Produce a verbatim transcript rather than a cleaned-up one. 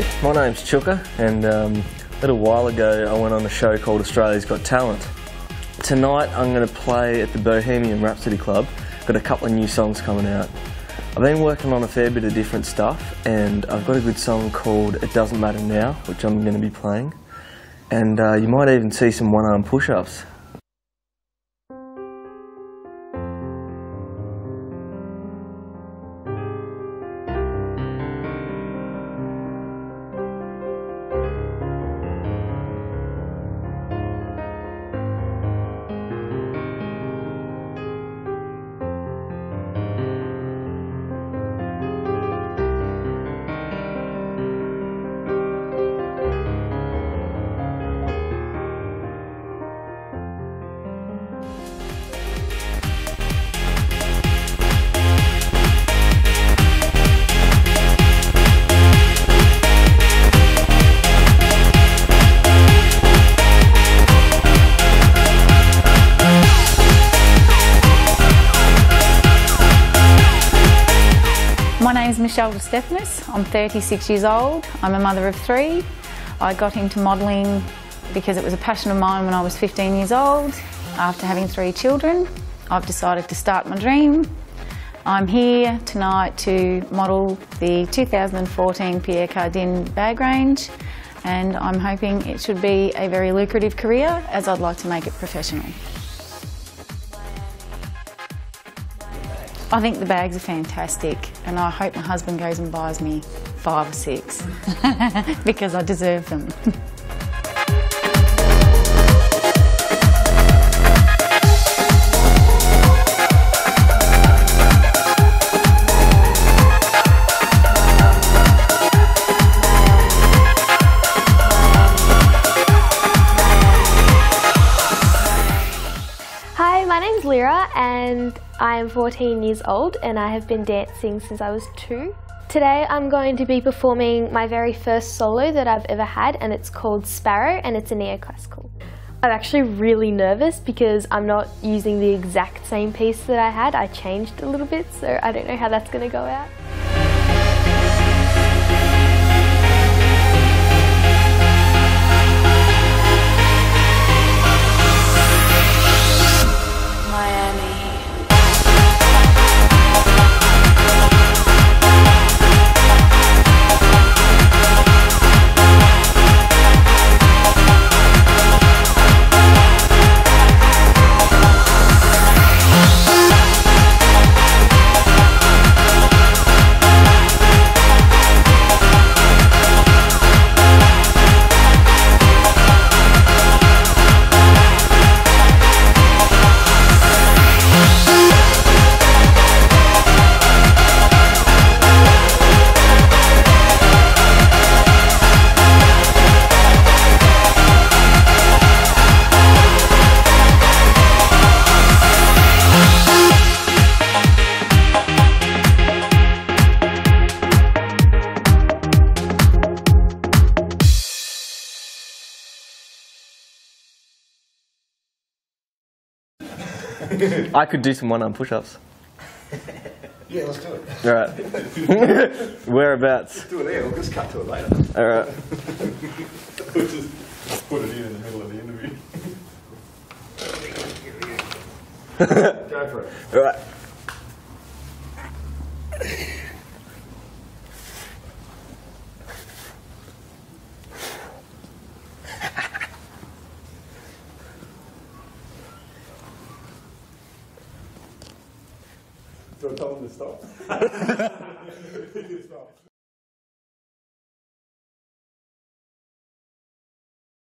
G'day, my name's Chuka, and um, a little while ago I went on a show called Australia's Got Talent. Tonight I'm going to play at the Bohemian Rhapsody Club. Got a couple of new songs coming out. I've been working on a fair bit of different stuff, and I've got a good song called It Doesn't Matter Now, which I'm going to be playing. And uh, you might even see some one-arm push-ups. My name is Michelle Destefanis. I'm thirty-six years old. I'm a mother of three. I got into modelling because it was a passion of mine when I was fifteen years old. After having three children, I've decided to start my dream. I'm here tonight to model the two thousand fourteen Pierre Cardin bag range, and I'm hoping it should be a very lucrative career, as I'd like to make it professional. I think the bags are fantastic, and I hope my husband goes and buys me five or six because I deserve them. Hi, my name's Lyra, and I am fourteen years old, and I have been dancing since I was two. Today I'm going to be performing my very first solo that I've ever had, and it's called Sparrow, and it's a neoclassical. I'm actually really nervous because I'm not using the exact same piece that I had. I changed a little bit, so I don't know how that's going to go out. I could do some one-arm push-ups. Yeah, let's do it. All right. Whereabouts? Let's do it there. We'll just cut to it later. All right. We'll just put it in in the middle of the interview. Go for it. All right. So tell them to stop. Stop.